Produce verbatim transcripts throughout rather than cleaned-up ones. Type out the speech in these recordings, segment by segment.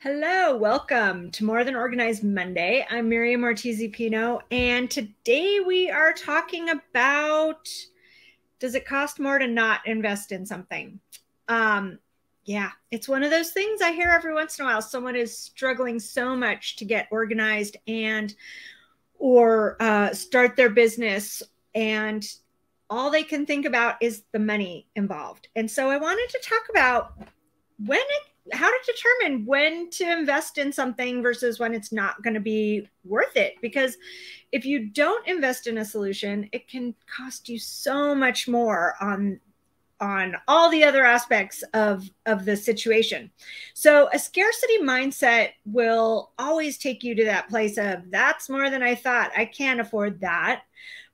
Hello, welcome to More Than Organized Monday. I'm Miriam Ortiz y Pino, and today we are talking about, does it cost more to not invest in something? Um, yeah, it's one of those things I hear every once in a while. Someone is struggling so much to get organized and or uh, start their business, and all they can think about is the money involved. And so I wanted to talk about when it how to determine when to invest in something versus when it's not going to be worth it. Because if you don't invest in a solution, it can cost you so much more on, on all the other aspects of, of the situation. So a scarcity mindset will always take you to that place of, that's more than I thought, I can't afford that,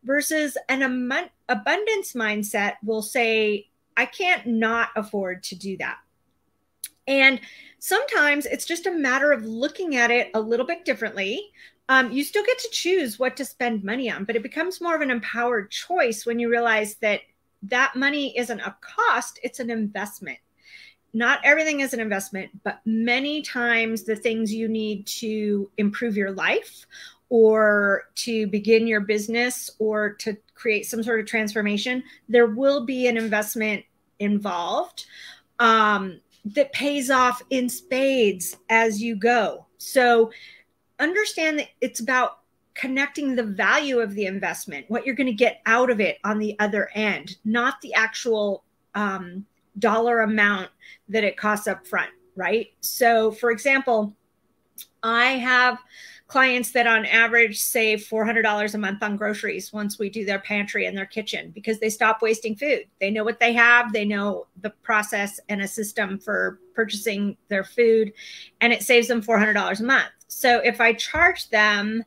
versus an am- abundance mindset will say, I can't not afford to do that. And sometimes it's just a matter of looking at it a little bit differently. Um, you still get to choose what to spend money on, but it becomes more of an empowered choice when you realize that that money isn't a cost, it's an investment. Not everything is an investment, but many times the things you need to improve your life or to begin your business or to create some sort of transformation, there will be an investment involved. Um, that pays off in spades as you go. So understand that it's about connecting the value of the investment, what you're going to get out of it on the other end, not the actual um, dollar amount that it costs up front, right? So for example, I have clients that on average save four hundred dollars a month on groceries once we do their pantry and their kitchen, because they stop wasting food. They know what they have. They know the process and a system for purchasing their food, and it saves them four hundred dollars a month. So if I charge them,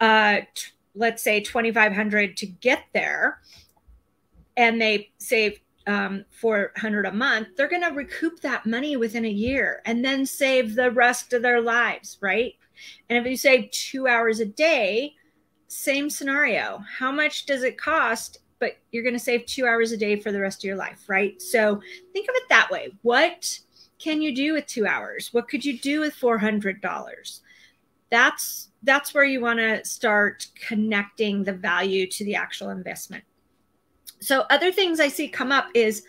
uh, t- let's say twenty-five hundred dollars to get there, and they save um, four hundred dollars a month, they're going to recoup that money within a year and then save the rest of their lives, right? And if you save two hours a day, same scenario, how much does it cost? But you're going to save two hours a day for the rest of your life, right? So think of it that way. What can you do with two hours? What could you do with four hundred dollars? That's, that's where you want to start connecting the value to the actual investment. So other things I see come up is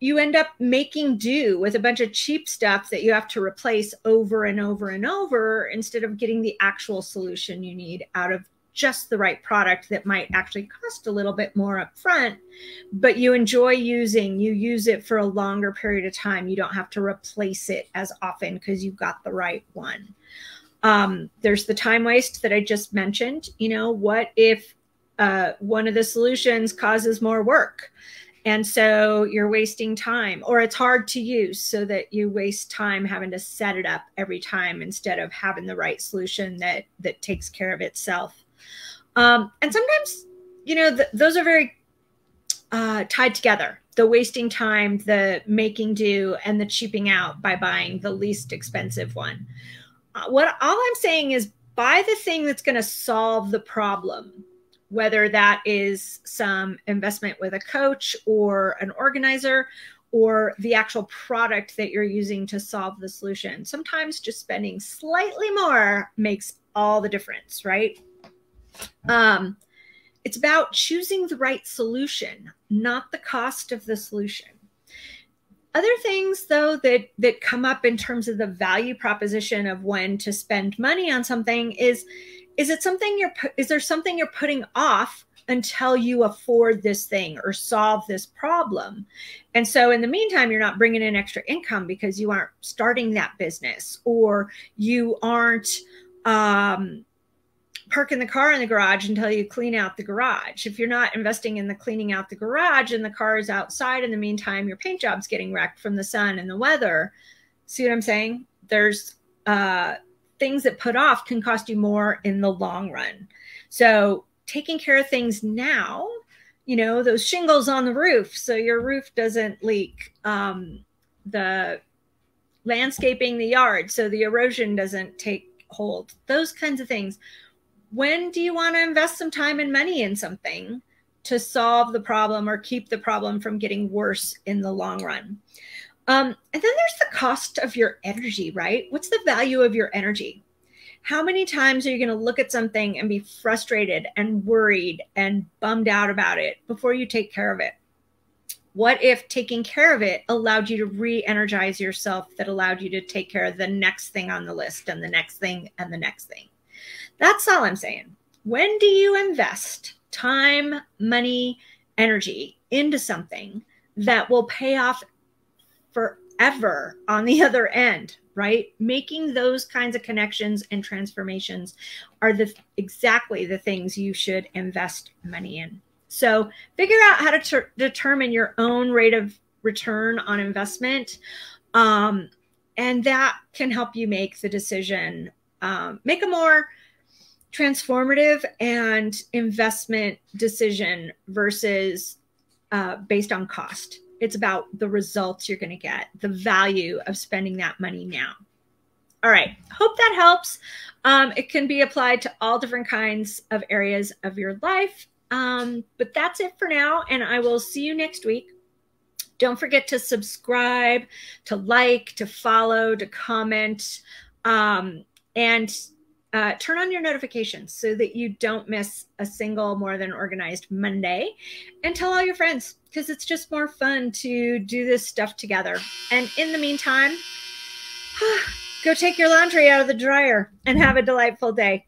you end up making do with a bunch of cheap stuff that you have to replace over and over and over instead of getting the actual solution you need out of just the right product that might actually cost a little bit more up front, but you enjoy using, you use it for a longer period of time. You don't have to replace it as often because you got the right one. Um, there's the time waste that I just mentioned. You know, what if uh, one of the solutions causes more work? And so you're wasting time, or it's hard to use so that you waste time having to set it up every time instead of having the right solution that that takes care of itself. Um, and sometimes, you know, th those are very uh, tied together, the wasting time, the making do, and the cheaping out by buying the least expensive one. Uh, what all I'm saying is buy the thing that's going to solve the problem, whether that is some investment with a coach or an organizer or the actual product that you're using to solve the solution. Sometimes just spending slightly more makes all the difference, right? Um, it's about choosing the right solution, not the cost of the solution. Other things, though, that, that come up in terms of the value proposition of when to spend money on something is, Is it something you're, is there something you're putting off until you afford this thing or solve this problem? And so in the meantime, you're not bringing in extra income because you aren't starting that business, or you aren't um, parking the car in the garage until you clean out the garage. If you're not investing in the cleaning out the garage and the car is outside in the meantime, your paint job's getting wrecked from the sun and the weather. See what I'm saying? There's, uh, things that put off can cost you more in the long run. So taking care of things now, you know, those shingles on the roof so your roof doesn't leak, um, the landscaping the yard so the erosion doesn't take hold, those kinds of things. When do you want to invest some time and money in something to solve the problem or keep the problem from getting worse in the long run? Um, and then there's the cost of your energy, right? What's the value of your energy? How many times are you going to look at something and be frustrated and worried and bummed out about it before you take care of it? What if taking care of it allowed you to re-energize yourself, that allowed you to take care of the next thing on the list and the next thing and the next thing? That's all I'm saying. When do you invest time, money, energy into something that will pay off forever on the other end, right? Making those kinds of connections and transformations are the exactly the things you should invest money in. So figure out how to determine your own rate of return on investment. Um, and that can help you make the decision, um, make a more transformative and investment decision versus uh, based on cost. It's about the results you're going to get, the value of spending that money now. All right. Hope that helps. Um, it can be applied to all different kinds of areas of your life. Um, but that's it for now, and I will see you next week. Don't forget to subscribe, to like, to follow, to comment, um, and uh, turn on your notifications so that you don't miss a single More Than Organized Monday. And tell all your friends, because it's just more fun to do this stuff together. And in the meantime, go take your laundry out of the dryer and have a delightful day.